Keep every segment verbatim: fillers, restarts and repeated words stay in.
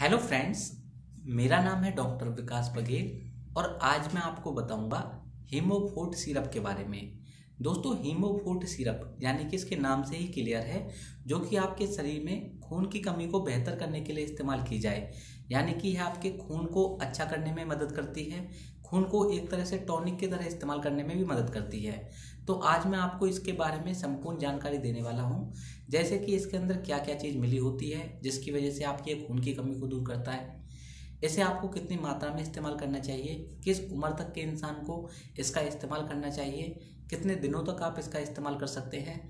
Hello friends, मेरा नाम है डॉक्टर विकास बघेल और आज मैं आपको बताऊंगा हीमो फोर्ट सिरप के बारे में। दोस्तों, हीमो फोर्ट सिरप यानी कि इसके नाम से ही क्लियर है, जो कि आपके शरीर में खून की कमी को बेहतर करने के लिए इस्तेमाल की जाए, यानी कि यह आपके खून को अच्छा करने में मदद करती है, खून को एक तरह से टॉनिक की तरह इस्तेमाल करने में भी मदद करती है। तो आज मैं आपको इसके बारे में संपूर्ण जानकारी देने वाला हूँ, जैसे कि इसके अंदर क्या क्या चीज़ मिली होती है जिसकी वजह से आपके खून की कमी को दूर करता है, इसे आपको कितनी मात्रा में इस्तेमाल करना चाहिए, किस उम्र तक के इंसान को इसका इस्तेमाल करना चाहिए, कितने दिनों तक आप इसका इस्तेमाल कर सकते हैं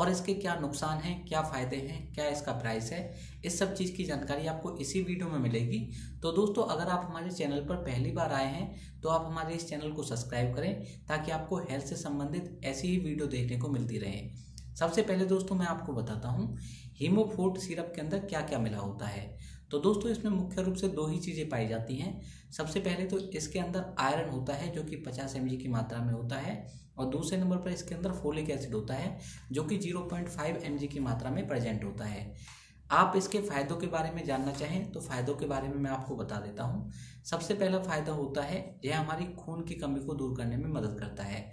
और इसके क्या नुकसान हैं, क्या फ़ायदे हैं, क्या इसका प्राइस है, इस सब चीज़ की जानकारी आपको इसी वीडियो में मिलेगी। तो दोस्तों, अगर आप हमारे चैनल पर पहली बार आए हैं तो आप हमारे इस चैनल को सब्सक्राइब करें ताकि आपको हेल्थ से संबंधित ऐसी ही वीडियो देखने को मिलती रहे। सबसे पहले दोस्तों मैं आपको बताता हूँ हीमो फोर्ट सिरप के अंदर क्या क्या मिला होता है। तो दोस्तों, इसमें मुख्य रूप से दो ही चीज़ें पाई जाती हैं। सबसे पहले तो इसके अंदर आयरन होता है जो कि पचास एम जी की मात्रा में होता है और दूसरे नंबर पर इसके अंदर फोलिक एसिड होता है जो कि zero point five M G की मात्रा में प्रेजेंट होता है। आप इसके फ़ायदों के बारे में जानना चाहें तो फ़ायदों के बारे में मैं आपको बता देता हूं। सबसे पहला फ़ायदा होता है यह हमारी खून की कमी को दूर करने में मदद करता है।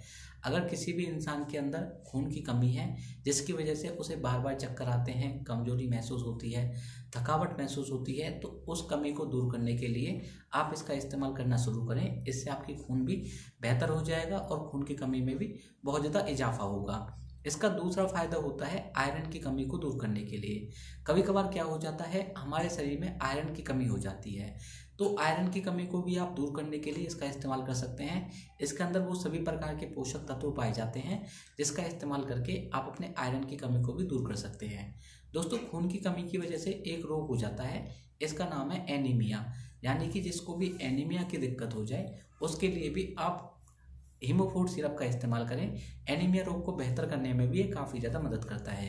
अगर किसी भी इंसान के अंदर खून की कमी है जिसकी वजह से उसे बार बार चक्कर आते हैं, कमजोरी महसूस होती है, थकावट महसूस होती है, तो उस कमी को दूर करने के लिए आप इसका इस्तेमाल करना शुरू करें। इससे आपकी खून भी बेहतर हो जाएगा और खून की कमी में भी बहुत ज़्यादा इजाफा होगा। इसका दूसरा फायदा होता है आयरन की कमी को दूर करने के लिए। कभी कभार क्या हो जाता है, हमारे शरीर में आयरन की कमी हो जाती है, तो आयरन की कमी को भी आप दूर करने के लिए इसका इस्तेमाल कर सकते हैं। इसके अंदर वो सभी प्रकार के पोषक तत्व पाए जाते हैं जिसका इस्तेमाल करके आप अपने आयरन की कमी को भी दूर कर सकते हैं। दोस्तों, खून की कमी की वजह से एक रोग हो जाता है, इसका नाम है एनीमिया, यानी कि जिसको भी एनीमिया की दिक्कत हो जाए उसके लिए भी आप हीमो फोर्ट सिरप का इस्तेमाल करें। एनीमिया रोग को बेहतर करने में भी ये काफ़ी ज़्यादा मदद करता है।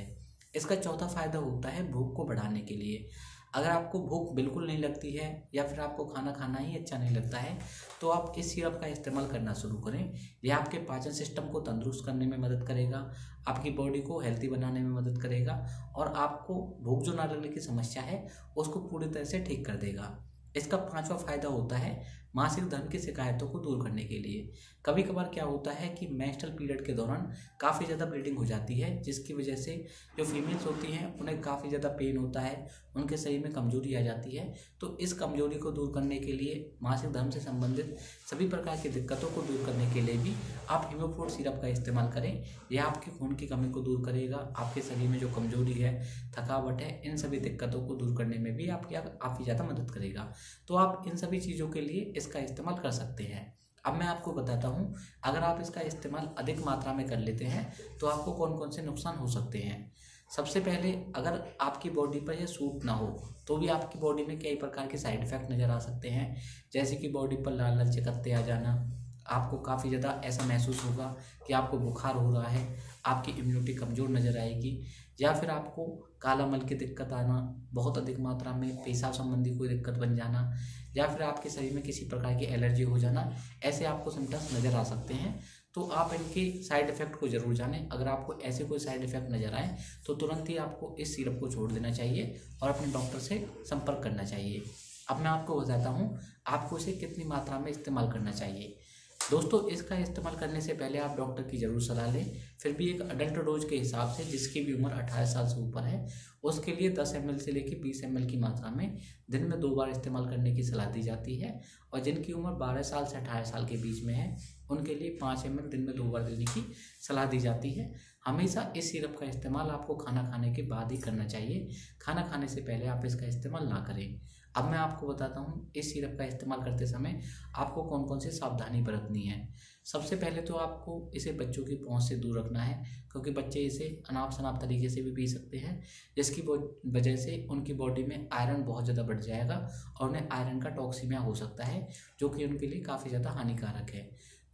इसका चौथा फायदा होता है भूख को बढ़ाने के लिए। अगर आपको भूख बिल्कुल नहीं लगती है या फिर आपको खाना खाना ही अच्छा नहीं लगता है तो आप इस सिरप का इस्तेमाल करना शुरू करें। यह आपके पाचन सिस्टम को तंदुरुस्त करने में मदद करेगा, आपकी बॉडी को हेल्दी बनाने में मदद करेगा और आपको भूख जो ना लगने की समस्या है उसको पूरी तरह से ठीक कर देगा। इसका पांचवा फायदा होता है मासिक धर्म की शिकायतों को दूर करने के लिए। कभी कभार क्या होता है कि मेंस्ट्रुअल पीरियड के दौरान काफ़ी ज़्यादा ब्लीडिंग हो जाती है जिसकी वजह से जो फीमेल्स होती हैं उन्हें काफ़ी ज़्यादा पेन होता है, उनके शरीर में कमजोरी आ जाती है। तो इस कमजोरी को दूर करने के लिए, मासिक धर्म से संबंधित सभी प्रकार की दिक्कतों को दूर करने के लिए भी आप हीमो फोर्ट सिरप का इस्तेमाल करें। यह आपकी खून की कमी को दूर करेगा, आपके शरीर में जो कमजोरी है, थकावट है, इन सभी दिक्कतों को दूर करने में भी आपकी काफ़ी ज़्यादा मदद करेगा। तो आप इन सभी चीज़ों के लिए इसका इस्तेमाल कर सकते हैं। अब मैं आपको बताता हूँ अगर आप इसका इस्तेमाल अधिक मात्रा में कर लेते हैं तो आपको कौन कौन से नुकसान हो सकते हैं। सबसे पहले, अगर आपकी बॉडी पर यह सूट ना हो तो भी आपकी बॉडी में कई प्रकार के साइड इफ़ेक्ट नज़र आ सकते हैं, जैसे कि बॉडी पर लाल लाल चकत्ते आ जाना, आपको काफ़ी ज़्यादा ऐसा महसूस होगा कि आपको बुखार हो रहा है, आपकी इम्यूनिटी कमज़ोर नज़र आएगी, या फिर आपको काला मल की दिक्कत आना, बहुत अधिक मात्रा में पेशाब संबंधी कोई दिक्कत बन जाना, या फिर आपके शरीर में किसी प्रकार की एलर्जी हो जाना, ऐसे आपको सिम्टम्स नज़र आ सकते हैं। तो आप इनके साइड इफ़ेक्ट को ज़रूर जानें। अगर आपको ऐसे कोई साइड इफ़ेक्ट नज़र आए तो तुरंत ही आपको इस सिरप को छोड़ देना चाहिए और अपने डॉक्टर से संपर्क करना चाहिए। अब मैं आपको बताता हूँ आपको इसे कितनी मात्रा में इस्तेमाल करना चाहिए। दोस्तों, इसका इस्तेमाल करने से पहले आप डॉक्टर की ज़रूर सलाह लें। फिर भी एक अडल्ट डोज के हिसाब से जिसकी भी उम्र अठारह साल से ऊपर है उसके लिए दस एम एल से लेकर बीस एम एल की मात्रा में दिन में दो बार इस्तेमाल करने की सलाह दी जाती है और जिनकी उम्र बारह साल से अठारह साल के बीच में है उनके लिए पाँच एम एल दिन में दो बार देने की सलाह दी जाती है। हमेशा इस सिरप का इस्तेमाल आपको खाना खाने के बाद ही करना चाहिए, खाना खाने से पहले आप इसका इस्तेमाल ना करें। अब मैं आपको बताता हूँ इस सिरप का इस्तेमाल करते समय आपको कौन कौन सी सावधानी बरतनी है। सबसे पहले तो आपको इसे बच्चों की पहुँच से दूर रखना है, क्योंकि बच्चे इसे अनाप शनाप तरीके से भी पी सकते हैं जिसकी वजह से उनकी बॉडी में आयरन बहुत ज़्यादा बढ़ जाएगा और उन्हें आयरन का टॉक्सीमिया हो सकता है जो कि उनके लिए काफ़ी ज़्यादा हानिकारक है।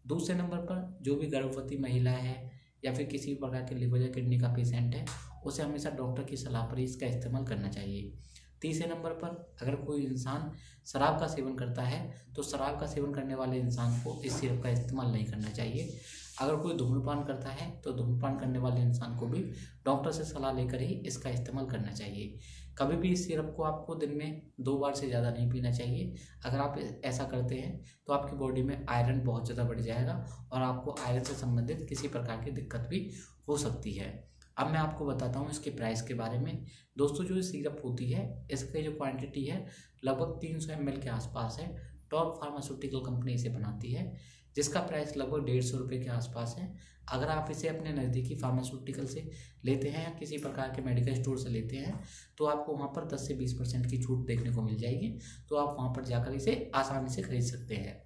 दूसरे नंबर पर, जो भी गर्भवती महिला है या फिर किसी प्रकार के लिवर या किडनी का पेशेंट है उसे हमेशा डॉक्टर की सलाह पर ही इसका इस्तेमाल करना चाहिए। तीसरे नंबर पर, अगर कोई इंसान शराब का सेवन करता है तो शराब का सेवन करने वाले इंसान को इस सिरप का इस्तेमाल नहीं करना चाहिए। अगर कोई धूम्रपान करता है तो धूम्रपान करने वाले इंसान को भी डॉक्टर से सलाह लेकर ही इसका इस्तेमाल करना चाहिए। कभी भी इस सिरप को आपको दिन में दो बार से ज़्यादा नहीं पीना चाहिए। अगर आप ऐसा करते हैं तो आपकी बॉडी में आयरन बहुत ज़्यादा बढ़ जाएगा और आपको आयरन से संबंधित किसी प्रकार की दिक्कत भी हो सकती है। अब मैं आपको बताता हूँ इसके प्राइस के बारे में। दोस्तों, जो सिरप होती है इसकी जो क्वांटिटी है लगभग तीन सौ एम एल के आसपास है। टॉप फार्मास्यूटिकल कंपनी इसे बनाती है, जिसका प्राइस लगभग डेढ़ सौ रुपये के आसपास है। अगर आप इसे अपने नज़दीकी फार्मास्यूटिकल से लेते हैं या किसी प्रकार के मेडिकल स्टोर से लेते हैं तो आपको वहाँ पर दस से बीस परसेंट की छूट देखने को मिल जाएगी, तो आप वहाँ पर जाकर इसे आसानी से खरीद सकते हैं।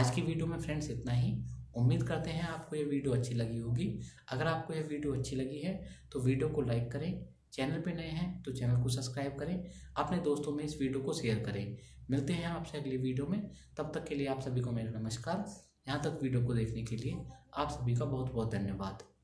आज की वीडियो में फ्रेंड्स इतना ही। उम्मीद करते हैं आपको ये वीडियो अच्छी लगी होगी। अगर आपको ये वीडियो अच्छी लगी है तो वीडियो को लाइक करें, चैनल पे नए हैं तो चैनल को सब्सक्राइब करें, अपने दोस्तों में इस वीडियो को शेयर करें। मिलते हैं आपसे अगली वीडियो में, तब तक के लिए आप सभी को मेरा नमस्कार। यहाँ तक वीडियो को देखने के लिए आप सभी का बहुत बहुत धन्यवाद।